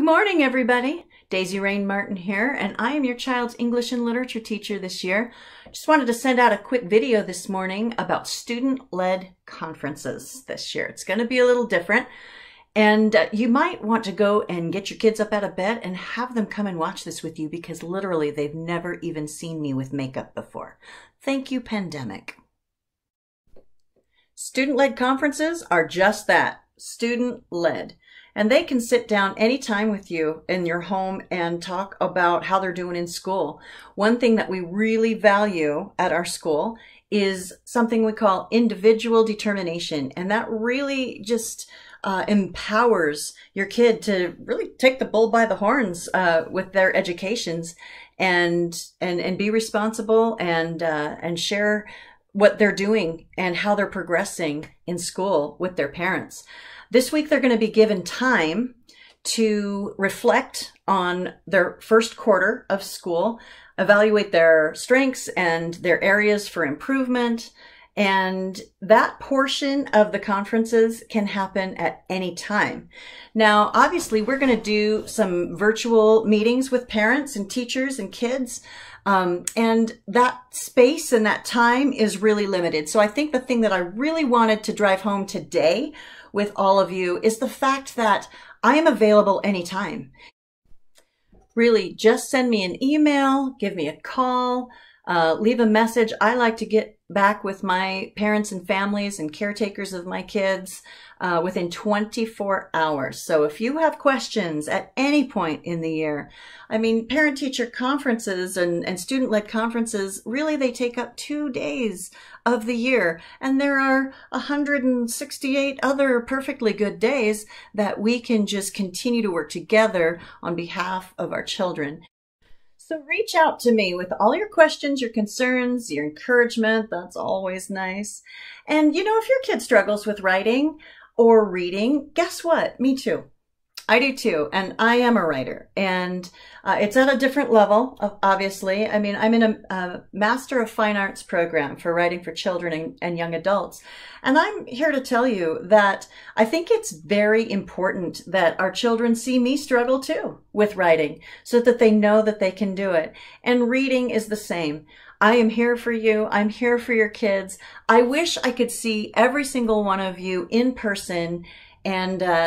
Good morning, everybody. Daisy Rain Martin here, and I am your child's English and literature teacher this year. Just wanted to send out a quick video this morning about student-led conferences this year. It's going to be a little different, and you might want to go and get your kids up out of bed and have them come and watch this with you, because literally they've never even seen me with makeup before. Thank you, pandemic. Student-led conferences are just that, student-led. And they can sit down anytime with you in your home and talk about how they're doing in school. One thing that we really value at our school is something we call individual determination. And that really just empowers your kid to really take the bull by the horns with their educations and be responsible and share what they're doing and how they're progressing in school with their parents. This week, they're going to be given time to reflect on their first quarter of school, evaluate their strengths and their areas for improvement. And that portion of the conferences can happen at any time. Now, obviously, we're going to do some virtual meetings with parents and teachers and kids. And that space and that time is really limited. So I think the thing that I really wanted to drive home today with all of you is the fact that I am available anytime. Really, just send me an email, give me a call, leave a message. I like to get back with my parents and families and caretakers of my kids within 24 hours. So if you have questions at any point in the year, I mean, parent-teacher conferences and student-led conferences, really they take up 2 days of the year. And there are 168 other perfectly good days that we can just continue to work together on behalf of our children. So reach out to me with all your questions, your concerns, your encouragement. That's always nice. And you know, if your kid struggles with writing or reading, guess what? Me too. I do too. And I am a writer, and it's at a different level, obviously. I mean, I'm in a Master of Fine Arts program for writing for children and young adults. And I'm here to tell you that I think it's very important that our children see me struggle too with writing, so that they know that they can do it. And reading is the same. I am here for you. I'm here for your kids. I wish I could see every single one of you in person and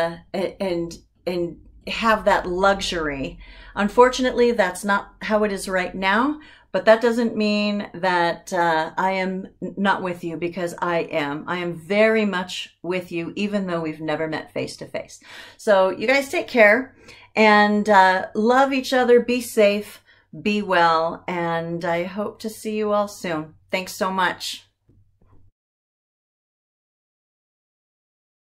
have that luxury. Unfortunately, that's not how it is right now, but that doesn't mean that I am not with you, because I am very much with you, even though we've never met face to face. So you guys take care and love each other, be safe, be well, and I hope to see you all soon. Thanks so much.